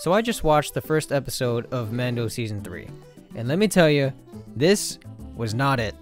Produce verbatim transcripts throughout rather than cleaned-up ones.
So I just watched the first episode of Mando Season three, and let me tell you, this was not it.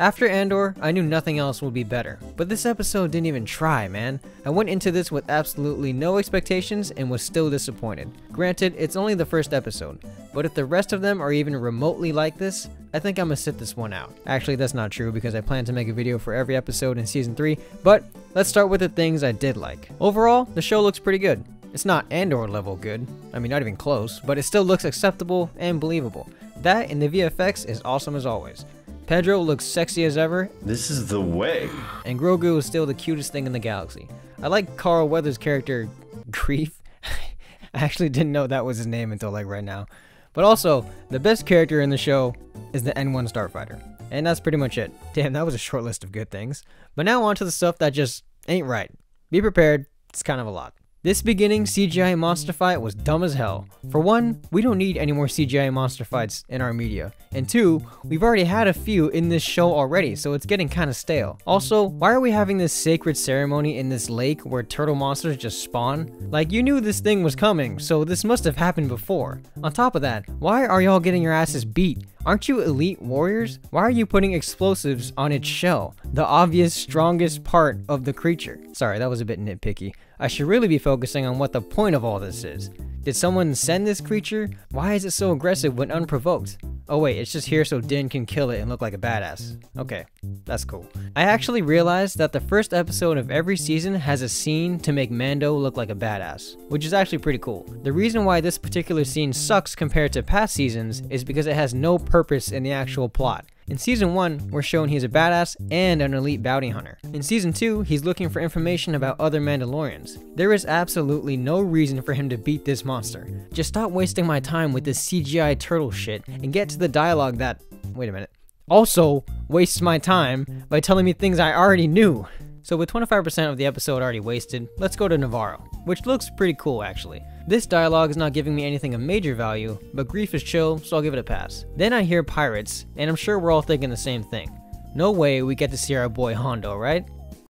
After Andor, I knew nothing else would be better, but this episode didn't even try, man. I went into this with absolutely no expectations and was still disappointed. Granted, it's only the first episode, but if the rest of them are even remotely like this, I think I'm gonna sit this one out. Actually, that's not true because I plan to make a video for every episode in Season three, but let's start with the things I did like. Overall, the show looks pretty good. It's not Andor level good, I mean not even close, but it still looks acceptable and believable. That and the V F X is awesome as always. Pedro looks sexy as ever. This is the way. And Grogu is still the cutest thing in the galaxy. I like Carl Weathers' character, Grief. I actually didn't know that was his name until like right now. But also, the best character in the show is the N one Starfighter. And that's pretty much it. Damn, that was a short list of good things. But now on to the stuff that just ain't right. Be prepared, it's kind of a lot. This beginning C G I monster fight was dumb as hell. For one, we don't need any more C G I monster fights in our media. And two, we've already had a few in this show already, so it's getting kinda stale. Also, why are we having this sacred ceremony in this lake where turtle monsters just spawn? Like, you knew this thing was coming, so this must have happened before. On top of that, why are y'all getting your asses beat? Aren't you elite warriors? Why are you putting explosives on its shell? The obvious strongest part of the creature. Sorry, that was a bit nitpicky. I should really be focusing on what the point of all this is. Did someone send this creature? Why is it so aggressive when unprovoked? Oh wait, it's just here so Din can kill it and look like a badass. Okay, that's cool. I actually realized that the first episode of every season has a scene to make Mando look like a badass, which is actually pretty cool. The reason why this particular scene sucks compared to past seasons is because it has no purpose in the actual plot. In Season one, we're shown he's a badass and an elite bounty hunter. In Season two, he's looking for information about other Mandalorians. There is absolutely no reason for him to beat this monster. Just stop wasting my time with this C G I turtle shit and get to the dialogue that, wait a minute, also wastes my time by telling me things I already knew. So with twenty-five percent of the episode already wasted, let's go to Navarro, which looks pretty cool actually. This dialogue is not giving me anything of major value, but Grief is chill, so I'll give it a pass. Then I hear pirates, and I'm sure we're all thinking the same thing. No way we get to see our boy Hondo, right?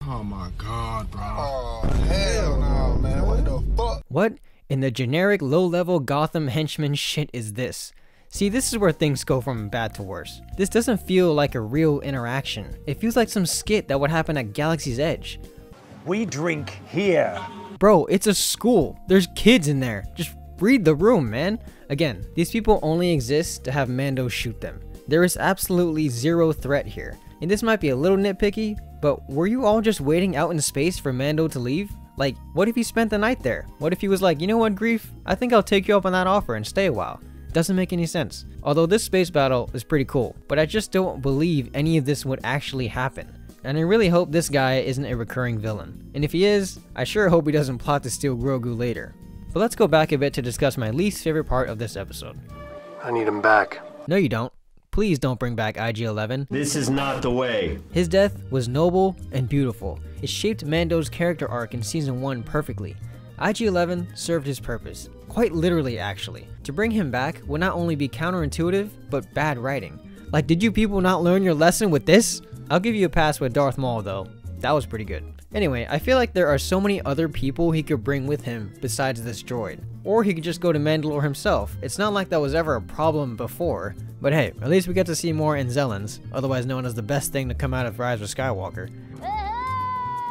Oh my god, bro. Oh, hell no, man. What the fuck? What in the generic low-level Gotham henchman shit is this? See, this is where things go from bad to worse. This doesn't feel like a real interaction. It feels like some skit that would happen at Galaxy's Edge. We drink here. Bro, it's a school. There's kids in there. Just read the room, man. Again, these people only exist to have Mando shoot them. There is absolutely zero threat here. And this might be a little nitpicky, but were you all just waiting out in space for Mando to leave? Like, what if he spent the night there? What if he was like, you know what, Grief? I think I'll take you up on that offer and stay a while. Doesn't make any sense. Although this space battle is pretty cool, but I just don't believe any of this would actually happen. And I really hope this guy isn't a recurring villain. And if he is, I sure hope he doesn't plot to steal Grogu later. But let's go back a bit to discuss my least favorite part of this episode. I need him back. No you don't. Please don't bring back I G eleven. This is not the way. His death was noble and beautiful. It shaped Mando's character arc in Season one perfectly. I G eleven served his purpose, quite literally actually. To bring him back would not only be counterintuitive, but bad writing. Like, did you people not learn your lesson with this? I'll give you a pass with Darth Maul though. That was pretty good. Anyway, I feel like there are so many other people he could bring with him besides this droid. Or he could just go to Mandalore himself. It's not like that was ever a problem before. But hey, at least we get to see more Anzellans, otherwise known as the best thing to come out of Rise of Skywalker.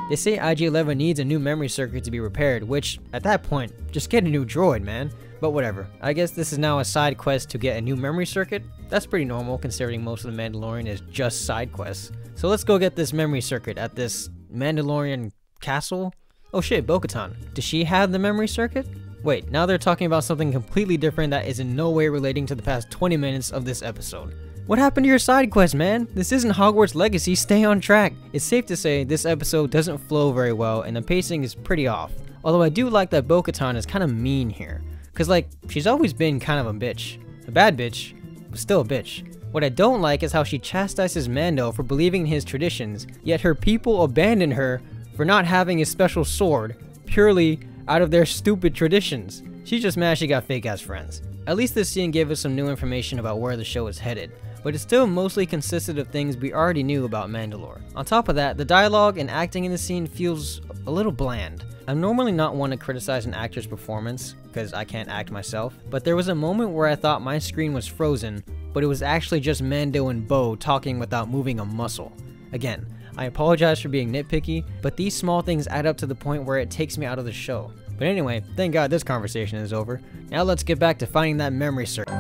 They say I G eleven needs a new memory circuit to be repaired, which, at that point, just get a new droid, man. But whatever, I guess this is now a side quest to get a new memory circuit. That's pretty normal considering most of the Mandalorian is just side quests. So let's go get this memory circuit at this Mandalorian castle. Oh shit, Bo-Katan. Does she have the memory circuit? Wait, now they're talking about something completely different that is in no way relating to the past twenty minutes of this episode. What happened to your side quest, man? This isn't Hogwarts Legacy, stay on track. It's safe to say this episode doesn't flow very well and the pacing is pretty off. Although I do like that Bo-Katan is kind of mean here. Cause like, she's always been kind of a bitch. A bad bitch, but still a bitch. What I don't like is how she chastises Mando for believing in his traditions, yet her people abandon her for not having a special sword, purely out of their stupid traditions. She's just mad she got fake ass friends. At least this scene gave us some new information about where the show is headed. But it still mostly consisted of things we already knew about Mandalore. On top of that, the dialogue and acting in the scene feels a little bland. I'm normally not one to criticize an actor's performance, because I can't act myself, but there was a moment where I thought my screen was frozen, but it was actually just Mando and Bo talking without moving a muscle. Again, I apologize for being nitpicky, but these small things add up to the point where it takes me out of the show. But anyway, thank God this conversation is over. Now let's get back to finding that memory circle.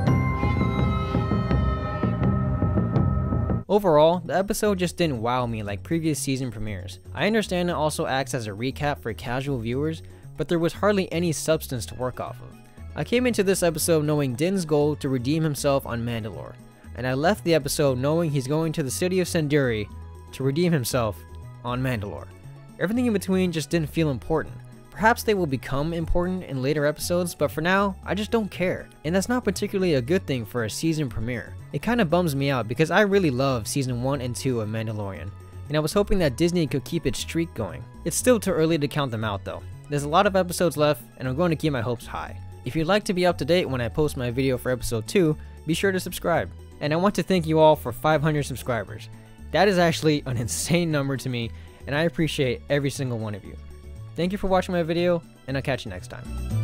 Overall, the episode just didn't wow me like previous season premieres. I understand it also acts as a recap for casual viewers, but there was hardly any substance to work off of. I came into this episode knowing Din's goal to redeem himself on Mandalore, and I left the episode knowing he's going to the city of Sanduri to redeem himself on Mandalore. Everything in between just didn't feel important. Perhaps they will become important in later episodes, but for now, I just don't care. And that's not particularly a good thing for a season premiere. It kinda bums me out because I really love season one and two of Mandalorian, and I was hoping that Disney could keep its streak going. It's still too early to count them out though. There's a lot of episodes left, and I'm going to keep my hopes high. If you'd like to be up to date when I post my video for episode two, be sure to subscribe. And I want to thank you all for five hundred subscribers. That is actually an insane number to me, and I appreciate every single one of you. Thank you for watching my video, and I'll catch you next time.